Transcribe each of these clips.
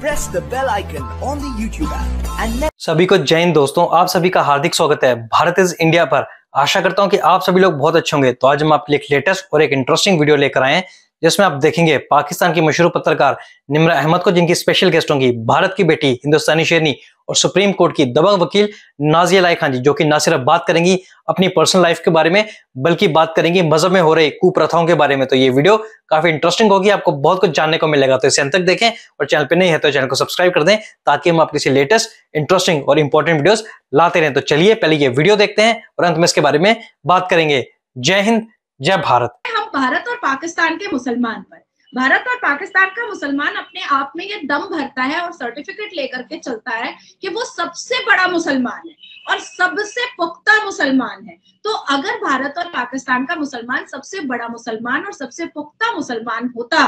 Press the bell icon on the YouTube app and सभी को जय हिंद दोस्तों, आप सभी का हार्दिक स्वागत है भारत इज इंडिया पर। आशा करता हूं कि आप सभी लोग बहुत अच्छे होंगे। तो आज हम आपके लिए लेटेस्ट और एक इंटरेस्टिंग वीडियो लेकर आए हैं जिसमें आप देखेंगे पाकिस्तान की मशहूर पत्रकार निम्रा अहमद को, जिनकी स्पेशल गेस्ट होंगी भारत की बेटी, हिंदुस्तानी शेरनी और सुप्रीम कोर्ट की दबंग वकील नाज़िया इलाही खान जी, जो कि ना सिर्फ बात करेंगी अपनी पर्सनल लाइफ के बारे में बल्कि बात करेंगी मजहब में हो रही कुप्रथाओं के बारे में। तो ये वीडियो काफी इंटरेस्टिंग होगी, आपको बहुत कुछ जानने को मिलेगा। तो इसे अंत तक देखें और चैनल पर नहीं है तो चैनल को सब्सक्राइब कर दें ताकि हम आपके लेटेस्ट इंटरेस्टिंग और इंपॉर्टेंट वीडियोज लाते रहें। तो चलिए पहले ये वीडियो देखते हैं और अंत में इसके बारे में बात करेंगे। जय हिंद, जय भारत। भारत और पाकिस्तान के मुसलमान पर, भारत और पाकिस्तान का मुसलमान अपने आप में ये दम भरता है और सर्टिफिकेट लेकर के चलता है कि वो सबसे बड़ा मुसलमान है और सबसे पुख्ता मुसलमान है। तो अगर भारत और पाकिस्तान का मुसलमान सबसे बड़ा मुसलमान और सबसे पुख्ता मुसलमान होता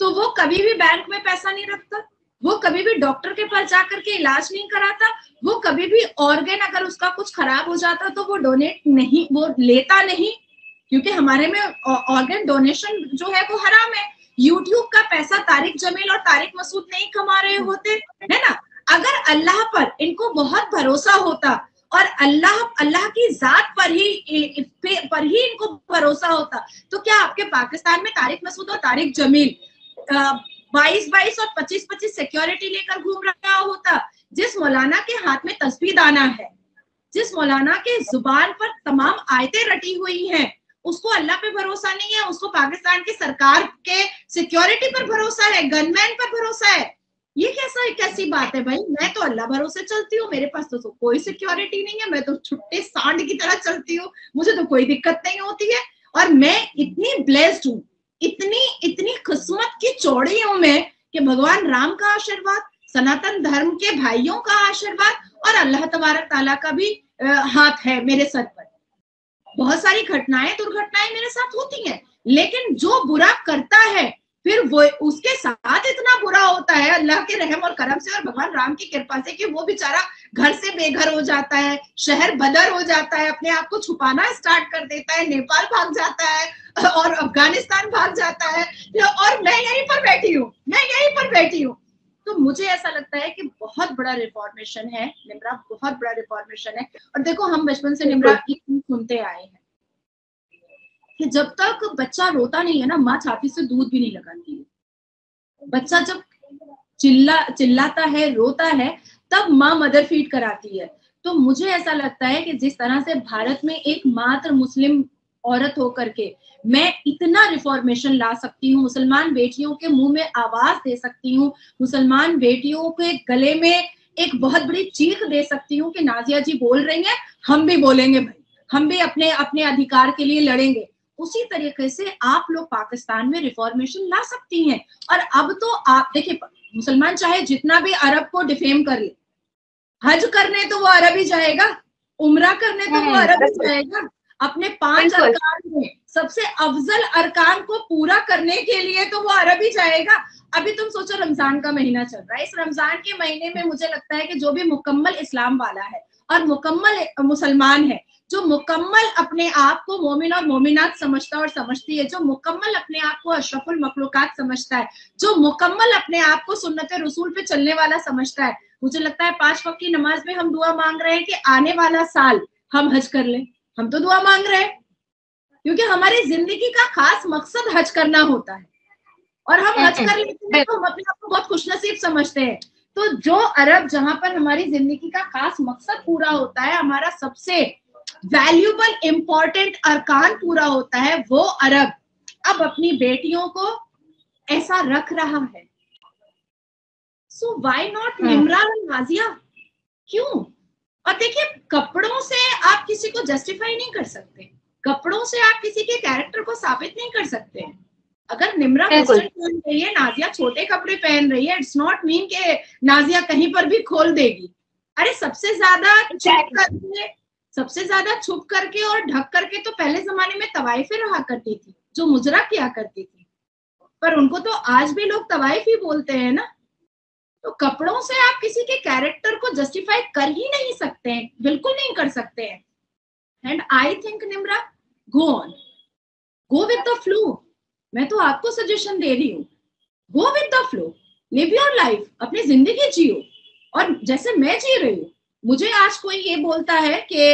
तो वो कभी भी बैंक में पैसा नहीं रखता, वो कभी भी डॉक्टर के पास जाकर के इलाज नहीं कराता, वो कभी भी ऑर्गन अगर उसका कुछ खराब हो जाता तो वो डोनेट नहीं, वो लेता नहीं, क्योंकि हमारे में ऑर्गन डोनेशन जो है वो हराम है। यूट्यूब का पैसा तारिक जमील और तारिक मसूद नहीं कमा रहे होते, है ना। अगर अल्लाह पर इनको बहुत भरोसा होता और अल्लाह की जात पर ही इनको भरोसा होता तो क्या आपके पाकिस्तान में तारिक मसूद और तारिक जमील 22-22 और 25-25 सिक्योरिटी लेकर घूम रहा होता? जिस मौलाना के हाथ में तस्वीर दाना है, जिस मौलाना के जुबान पर तमाम आयतें रटी हुई है, उसको अल्लाह पे भरोसा नहीं है, उसको पाकिस्तान की सरकार के सिक्योरिटी पर भरोसा है, गनमैन पर भरोसा है। ये कैसी बात है भाई? मैं तो अल्लाह भरोसे चलती हूँ, मेरे पास तो कोई सिक्योरिटी नहीं है, मैं तो छुट्टे सांड की तरह चलती हूँ, मुझे तो कोई दिक्कत नहीं होती है और मैं इतनी ब्लेस्ड हूँ, इतनी किस्मत की चौड़ी हूँ मैं कि भगवान राम का आशीर्वाद, सनातन धर्म के भाइयों का आशीर्वाद और अल्लाह तबारक ताला का भी हाथ है मेरे सर पर। बहुत सारी घटनाएं दुर्घटनाएं मेरे साथ होती हैं, लेकिन जो बुरा करता है फिर वो उसके साथ इतना बुरा होता है अल्लाह के रहम और करम से और भगवान राम की कृपा से कि वो बेचारा घर से बेघर हो जाता है, शहर बदर हो जाता है, अपने आप को छुपाना स्टार्ट कर देता है, नेपाल भाग जाता है और अफगानिस्तान भाग जाता है और मैं यहीं पर बैठी हूँ। तो मुझे ऐसा लगता है कि बहुत बड़ा रिफॉर्मेशन है निम्रा, बहुत बड़ा रिफॉर्मेशन है। और देखो, हम बचपन से निम्रा सुनते आए हैं कि जब तक बच्चा रोता नहीं है ना, माँ छाती से दूध भी नहीं लगाती है। बच्चा जब चिल्लाता है, रोता है, तब माँ मदर फीड कराती है। तो मुझे ऐसा लगता है कि जिस तरह से भारत में एक मात्र मुस्लिम औरत होकर के मैं इतना रिफॉर्मेशन ला सकती हूँ, मुसलमान बेटियों के मुंह में आवाज दे सकती हूँ, मुसलमान बेटियों के गले में एक बहुत बड़ी चीख दे सकती हूँ कि नाज़िया जी बोल रही हैं, हम भी बोलेंगे भाई, हम भी अपने अधिकार के लिए लड़ेंगे। उसी तरीके से आप लोग पाकिस्तान में रिफॉर्मेशन ला सकती हैं। और अब तो आप देखिए, मुसलमान चाहे जितना भी अरब को डिफेम कर ले, हज करने तो वो अरब ही जाएगा, उमरा करने तो वो अरब ही जाएगा, अपने 5 अरकान में सबसे अफजल अरकान को पूरा करने के लिए तो वो अरब ही जाएगा। अभी तुम सोचो, रमजान का महीना चल रहा है, इस रमजान के महीने में मुझे लगता है कि जो भी मुकम्मल इस्लाम वाला है और मुकम्मल मुसलमान है, जो मुकम्मल अपने आप को मोमिन और मोमिनात समझता और समझती है, जो मुकम्मल अपने आप को अशरफुल मखलूकात समझता है, जो मुकम्मल अपने आप को सुन्नत रसूल पे चलने वाला समझता है, मुझे लगता है 5 वक्त की नमाज में हम दुआ मांग रहे हैं कि आने वाला साल हम हज कर लें। हम तो दुआ मांग रहे हैं क्योंकि हमारी जिंदगी का खास मकसद हज करना होता है और हम हज कर लेते हैं तो हम अपने आप को बहुत खुशनसीब समझते हैं। तो जो अरब, जहां पर हमारी जिंदगी का खास मकसद पूरा होता है, हमारा सबसे वैल्यूबल इम्पोर्टेंट अरकान पूरा होता है, वो अरब अब अपनी बेटियों को ऐसा रख रहा है। सो वाई नॉट निम्रा और नाज़िया? क्यों? और देखिए, कपड़ों से आप किसी को जस्टिफाई नहीं कर सकते, कपड़ों से आप किसी के कैरेक्टर को साबित नहीं कर सकते। अगर निम्रा वेस्टर्न पहन रही है, नाज़िया छोटे कपड़े पहन रही है, इट्स नॉट मीन के नाज़िया कहीं पर भी खोल देगी। अरे सबसे ज्यादा छुप करके और ढक करके तो पहले जमाने में तवाइफे रहा करती थी जो मुजरा किया करती थी, पर उनको तो आज भी लोग तवाइफ ही बोलते हैं ना। तो कपड़ों से आप किसी के कैरेक्टर को जस्टिफाई कर ही नहीं सकते हैं, बिल्कुल नहीं कर सकते हैं। And I think Nimra, go on, go with the flow. मैं तो आपको सजेशन दे रही हूँ, go with the flow. Live your life, अपनी जिंदगी जियो। और जैसे मैं जी रही हूँ, मुझे आज कोई ये बोलता है कि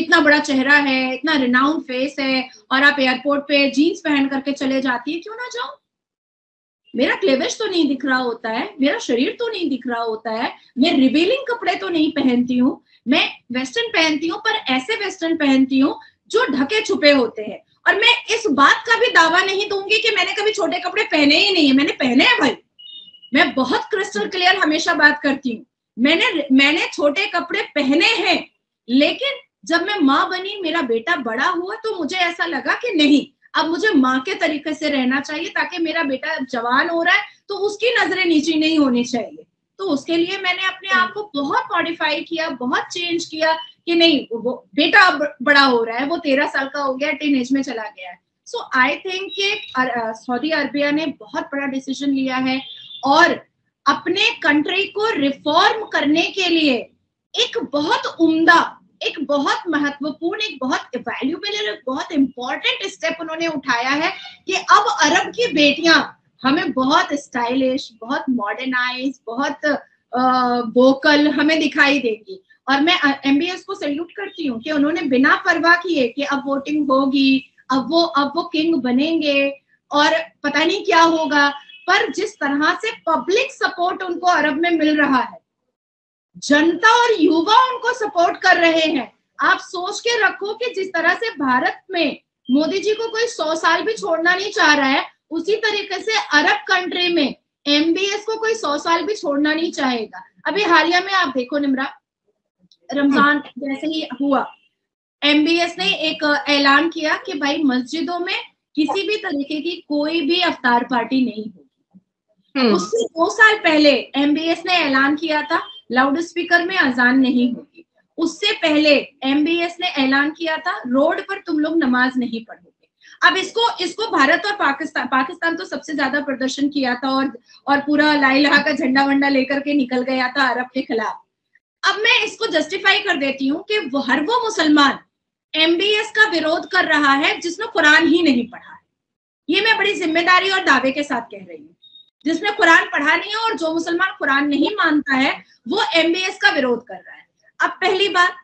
इतना बड़ा चेहरा है, इतना रिनाउंड फेस है और आप एयरपोर्ट पे जीन्स पहन करके चले जाती है, क्यों ना जाओ? मेरा क्लेवेज तो नहीं दिख रहा होता है, मेरा शरीर तो नहीं दिख रहा होता है, मैं रिवीलिंग कपड़े तो नहीं पहनती हूँ, मैं वेस्टर्न पहनती हूँ पर ऐसे वेस्टर्न पहनती हूँ जो ढके छुपे होते हैं। और मैं इस बात का भी दावा नहीं दूंगी कि मैंने कभी छोटे कपड़े पहने ही नहीं है, मैंने पहने हैं भाई। मैं बहुत क्रिस्टल क्लियर हमेशा बात करती हूँ, मैंने छोटे कपड़े पहने हैं, लेकिन जब मैं माँ बनी, मेरा बेटा बड़ा हुआ, तो मुझे ऐसा लगा कि नहीं, अब मुझे माँ के तरीके से रहना चाहिए ताकि मेरा बेटा जवान हो रहा है तो उसकी नजरें नीची नहीं होनी चाहिए। तो उसके लिए मैंने अपने आप को बहुत मॉडिफाई किया, बहुत चेंज किया कि नहीं, वो बेटा अब बड़ा हो रहा है, वो 13 साल का हो गया, टीन एज में चला गया है। सो आई थिंक कि सऊदी अरबिया ने बहुत बड़ा डिसीजन लिया है और अपने कंट्री को रिफॉर्म करने के लिए एक बहुत उम्दा, एक बहुत महत्वपूर्ण, एक बहुत वैल्यूएबल और बहुत इंपॉर्टेंट स्टेप उन्होंने उठाया है कि अब अरब की बेटियां हमें बहुत स्टाइलिश, बहुत मॉडर्नाइज, बहुत वोकल हमें दिखाई देगी। और मैं एमबीएस को सैल्यूट करती हूँ कि उन्होंने बिना परवाह किए कि अब वोटिंग होगी, अब वो किंग बनेंगे और पता नहीं क्या होगा, पर जिस तरह से पब्लिक सपोर्ट उनको अरब में मिल रहा है, जनता और युवा उनको सपोर्ट कर रहे हैं। आप सोच के रखो कि जिस तरह से भारत में मोदी जी को कोई 100 साल भी छोड़ना नहीं चाह रहा है, उसी तरीके से अरब कंट्री में एमबीएस को कोई 100 साल भी छोड़ना नहीं चाहेगा। अभी हालिया में आप देखो निम्रा, रमजान जैसे ही हुआ, एमबीएस ने एक ऐलान किया कि भाई मस्जिदों में किसी भी तरीके की कोई भी अफ्तार पार्टी नहीं होगी। उससे 2 साल पहले एमबीएस ने ऐलान किया था लाउड स्पीकर में अजान नहीं होगी। उससे पहले एमबीएस ने ऐलान किया था रोड पर तुम लोग नमाज नहीं पढ़ोगे। अब इसको भारत और पाकिस्तान तो सबसे ज्यादा प्रदर्शन किया था और पूरा लाइलाहा का झंडा वंडा लेकर के निकल गया था अरब के खिलाफ। अब मैं इसको जस्टिफाई कर देती हूँ कि हर वो मुसलमान एमबीएस का विरोध कर रहा है जिसने कुरान ही नहीं पढ़ा है। ये मैं बड़ी जिम्मेदारी और दावे के साथ कह रही हूँ, जिसने कुरान पढ़ा नहीं है और जो मुसलमान कुरान नहीं मानता है वो एमबीएस का विरोध कर रहा है। अब पहली बात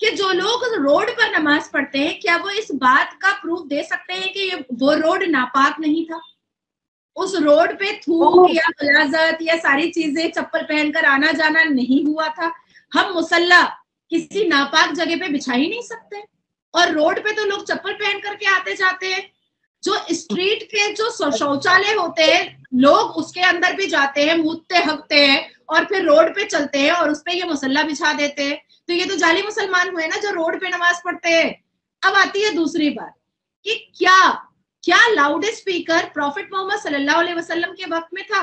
कि जो लोग रोड पर नमाज पढ़ते हैं, क्या वो इस बात का प्रूफ दे सकते हैं कि वो रोड नापाक नहीं था? उस रोड पे थूक या गलाजत या सारी चीजें, चप्पल पहनकर आना जाना नहीं हुआ था। हम मुसल्ला किसी नापाक जगह पे बिछा ही नहीं सकते, और रोड पे तो लोग चप्पल पहन करके आते जाते हैं। जो स्ट्रीट के जो शौचालय होते हैं, लोग उसके अंदर भी जाते हैं, मुतते हकते हैं और फिर रोड पे चलते हैं और उस पे ये मुसल्ला बिछा देते हैं। तो ये तो जाली मुसलमान हुए ना, जो रोड पे नमाज पढ़ते हैं। अब आती है दूसरी बात कि क्या लाउड स्पीकर प्रॉफिट मोहम्मद सल्लल्लाहु अलैहि वसल्लम के वक्त में था?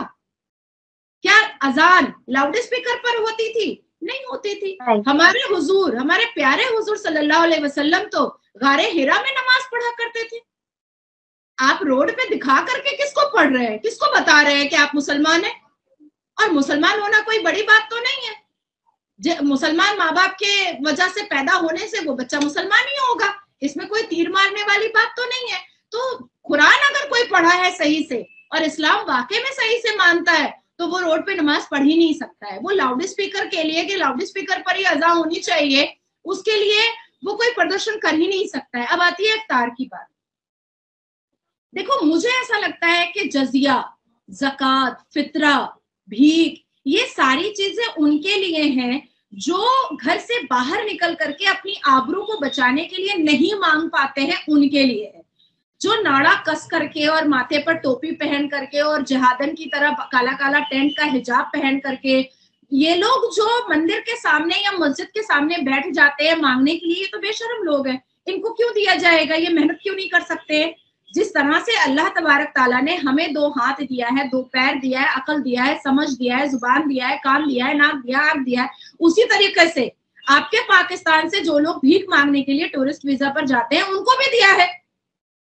क्या अजान लाउड स्पीकर पर होती थी? नहीं होती थी। हमारे हुजूर, हमारे प्यारे हुजूर सल्लल्लाहु अलैहि वसल्लम तो गारे हिरा में नमाज पढ़ा करते थे। आप रोड पे दिखा करके किसको पढ़ रहे हैं, किसको बता रहे हैं कि आप मुसलमान हैं? और मुसलमान होना कोई बड़ी बात तो नहीं है। मुसलमान माँ बाप के वजह से पैदा होने से वो बच्चा मुसलमान ही होगा, इसमें कोई तीर मारने वाली बात तो नहीं है। तो कुरान अगर कोई पढ़ा है सही से और इस्लाम वाकई में सही से मानता है, तो वो रोड पे नमाज पढ़ ही नहीं सकता है। वो लाउड स्पीकर के लिए कि लाउड स्पीकर पर ही अजा होनी चाहिए, उसके लिए वो कोई प्रदर्शन कर ही नहीं सकता है। अब आती है इफ्तार की बात। देखो, मुझे ऐसा लगता है कि जजिया, ज़कात, फितरा, भीख, ये सारी चीजें उनके लिए हैं जो घर से बाहर निकल करके अपनी आबरू को बचाने के लिए नहीं मांग पाते हैं, उनके लिए है। जो नाड़ा कस करके और माथे पर टोपी पहन करके और जिहादन की तरह काला काला टेंट का हिजाब पहन करके, ये लोग जो मंदिर के सामने या मस्जिद के सामने बैठ जाते हैं मांगने के लिए, ये तो बेशरम लोग हैं। इनको क्यों दिया जाएगा? ये मेहनत क्यों नहीं कर सकते? जिस तरह से अल्लाह तबारक ताला ने हमें 2 हाथ दिया है, 2 पैर दिया है, अकल दिया है, समझ दिया है, जुबान दिया है, कान दिया है, नाक दिया, आंख दिया है, उसी तरीके से आपके पाकिस्तान से जो लोग भीख मांगने के लिए टूरिस्ट वीजा पर जाते हैं उनको भी दिया है।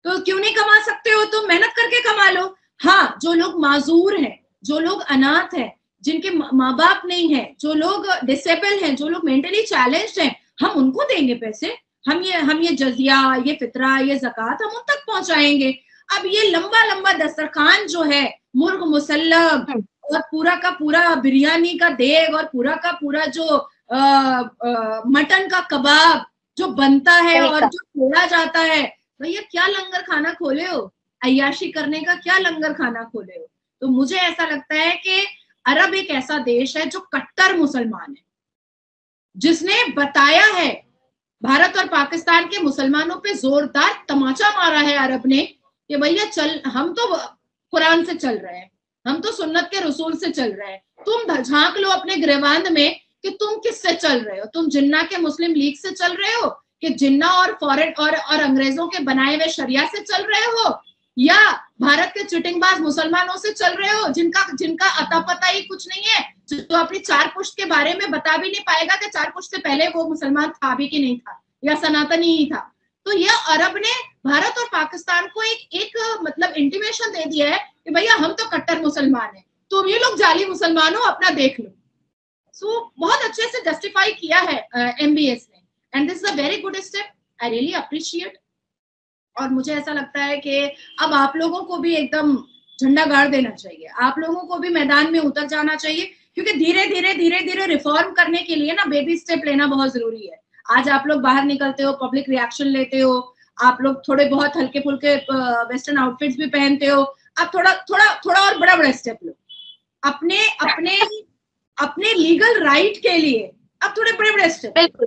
तो क्यों नहीं कमा सकते हो? तो मेहनत करके कमा लो। हाँ, जो लोग माजूर हैं, जो लोग अनाथ हैं, जिनके माँ बाप नहीं है, जो लोग डिसेबल हैं, जो लोग मेंटली चैलेंज्ड हैं, हम उनको देंगे पैसे। हम ये जजिया, ये फितरा, ये जक़ात हम उन तक पहुंचाएंगे। अब ये लंबा लंबा दस्तरखान जो है मुर्ग मुसल्लम और पूरा का पूरा बिरयानी का देग और पूरा का पूरा जो मटन का कबाब जो बनता है और जो छोड़ा जाता है। भैया क्या लंगर खाना खोले हो, अय्याशी करने का क्या लंगर खाना खोले हो। तो मुझे ऐसा लगता है कि अरब एक ऐसा देश है जो कट्टर मुसलमान है, जिसने बताया है भारत और पाकिस्तान के मुसलमानों पे जोरदार तमाचा मारा है अरब ने कि भैया चल, हम तो कुरान से चल रहे हैं, हम तो सुन्नत के रसूल से चल रहे हैं, तुम झांक लो अपने गिरवान में कि तुम किससे चल रहे हो। तुम जिन्ना के मुस्लिम लीग से चल रहे हो, कि जिन्ना और फॉरेन और अंग्रेजों के बनाए हुए शरिया से चल रहे हो, या भारत के चिटिंगबाज मुसलमानों से चल रहे हो जिनका अता पता ही कुछ नहीं है, जो अपनी चार पुश्त के बारे में बता भी नहीं पाएगा कि चार पुश्त से पहले वो मुसलमान था भी कि नहीं था, या सनातनी ही था। तो यह अरब ने भारत और पाकिस्तान को एक मतलब इंटीमेशन दे दिया है कि भैया हम तो कट्टर मुसलमान हैं, तुम ये लोग जाली मुसलमान हो, अपना देख लो। सो बहुत अच्छे से जस्टिफाई किया है एमबीएस ने, and this is a very good step, I really appreciate. और मुझे ऐसा लगता है कि अब आप लोगों को भी एकदम झंडा गाड़ देना चाहिए, आप लोगों को भी मैदान में उतर जाना चाहिए, क्योंकि धीरे धीरे धीरे धीरे रिफॉर्म करने के लिए ना बेबी स्टेप लेना बहुत जरूरी है। आज आप लोग बाहर निकलते हो, पब्लिक रिएक्शन लेते हो, आप लोग थोड़े बहुत हल्के फुल्के वेस्टर्न आउटफिट्स भी पहनते हो, आप थोड़ा थोड़ा थोड़ा और बड़ा बड़ा स्टेप लो अपने अपने अपने लीगल राइट के लिए, अब थोड़े बड़े बड़े स्टेप।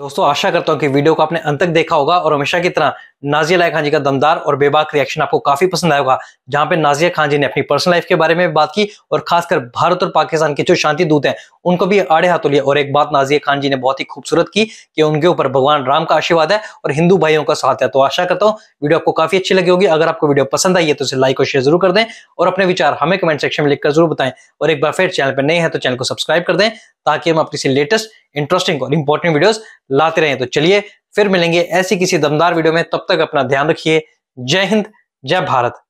दोस्तों आशा करता हूँ कि वीडियो को आपने अंत तक देखा होगा और हमेशा की तरह नाज़िया इलाही खान जी का दमदार और बेबाक रिएक्शन आपको काफी पसंद आया होगा, जहां पे नाज़िया खान जी ने अपनी पर्सनल लाइफ के बारे में बात की और खासकर भारत और पाकिस्तान के जो शांति दूत हैं उनको भी आड़े हाथों लिया। और एक बात नाज़िया खान जी ने बहुत ही खूबसूरत की कि उनके ऊपर भगवान राम का आशीर्वाद है और हिंदू भाइयों का साथ है। तो आशा करता हूँ वीडियो आपको काफी अच्छी लगी होगी। अगर आपको वीडियो पसंद आई है तो इसे लाइक और शेयर जरूर कर दें और अपने विचार हमें कमेंट सेक्शन में लिखकर जरूर बताएं। और एक बार फिर चैनल पर नए हैं तो चैनल को सब्सक्राइब कर दें ताकि हम अपनी लेटेस्ट इंटरेस्टिंग और इंपॉर्टेंट वीडियोस लाते रहें। तो चलिए फिर मिलेंगे ऐसी किसी दमदार वीडियो में, तब तक अपना ध्यान रखिए। जय हिंद, जय भारत।